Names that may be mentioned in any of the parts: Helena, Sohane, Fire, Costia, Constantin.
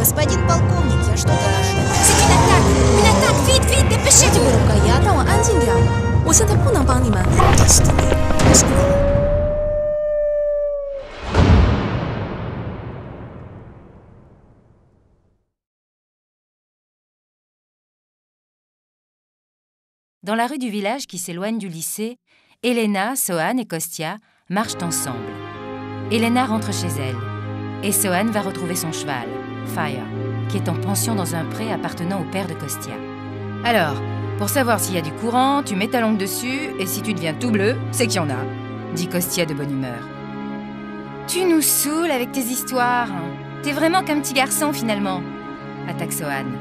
Господин полковник, я что-то нашел. Минатак, вид, допишите вы рукоятку. О, сентер пунам панима. Dans la rue du village qui s'éloigne du lycée, Helena, Sohane et Costia marchent ensemble. Helena rentre chez elle et Sohane va retrouver son cheval, Fire, qui est en pension dans un pré appartenant au père de Costia. Alors, pour savoir s'il y a du courant, tu mets ta langue dessus et si tu deviens tout bleu, c'est qu'il y en a, dit Costia de bonne humeur. Tu nous saoules avec tes histoires. T'es vraiment qu'un petit garçon finalement, attaque Sohane.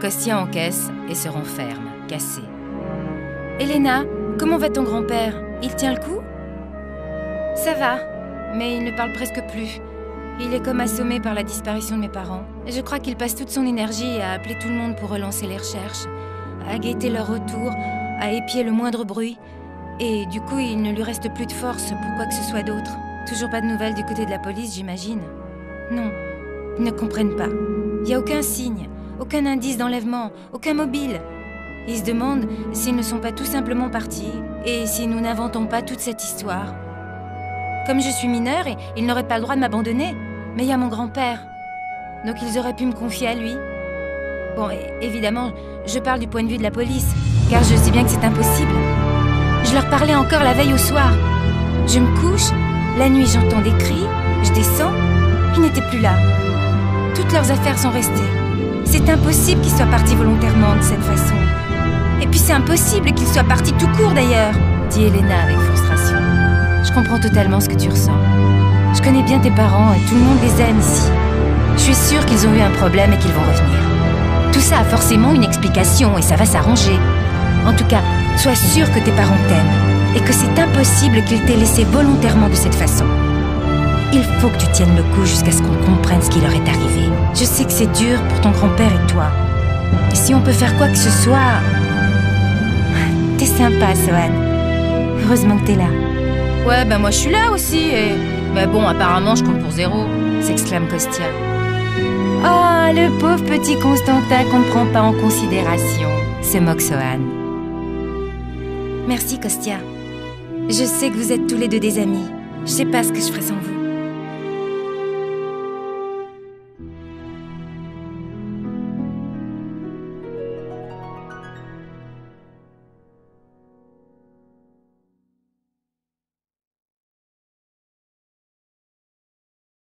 Costia encaisse et se renferme, cassée. Helena, comment va ton grand-père? Il tient le coup? Ça va, mais il ne parle presque plus. Il est comme assommé par la disparition de mes parents. Je crois qu'il passe toute son énergie à appeler tout le monde pour relancer les recherches, à guetter leur retour, à épier le moindre bruit. Et du coup, il ne lui reste plus de force pour quoi que ce soit d'autre. Toujours pas de nouvelles du côté de la police, j'imagine? Non, ils ne comprennent pas. Il n'y a aucun signe, aucun indice d'enlèvement, aucun mobile. Ils se demandent s'ils ne sont pas tout simplement partis et si nous n'inventons pas toute cette histoire. Comme je suis mineure, ils n'auraient pas le droit de m'abandonner, mais il y a mon grand-père. Donc ils auraient pu me confier à lui. Bon, évidemment, je parle du point de vue de la police, car je sais bien que c'est impossible. Je leur parlais encore la veille au soir. Je me couche, la nuit j'entends des cris, je descends, ils n'étaient plus là. Toutes leurs affaires sont restées. C'est impossible qu'ils soient partis volontairement de cette façon. Et puis c'est impossible qu'il soit parti tout court d'ailleurs, dit Helena avec frustration. Je comprends totalement ce que tu ressens. Je connais bien tes parents et tout le monde les aime ici. Je suis sûre qu'ils ont eu un problème et qu'ils vont revenir. Tout ça a forcément une explication et ça va s'arranger. En tout cas, sois sûre que tes parents t'aiment et que c'est impossible qu'ils t'aient laissé volontairement de cette façon. Il faut que tu tiennes le coup jusqu'à ce qu'on comprenne ce qui leur est arrivé. Je sais que c'est dur pour ton grand-père et toi. Et si on peut faire quoi que ce soit... T'es sympa, Sohane. Heureusement que t'es là. Ouais, ben moi je suis là aussi et... Mais bon, apparemment je compte pour zéro, s'exclame Costia. Oh, le pauvre petit Constantin qu'on ne prend pas en considération, se moque Sohane. Merci Costia. Je sais que vous êtes tous les deux des amis. Je sais pas ce que je ferais sans vous.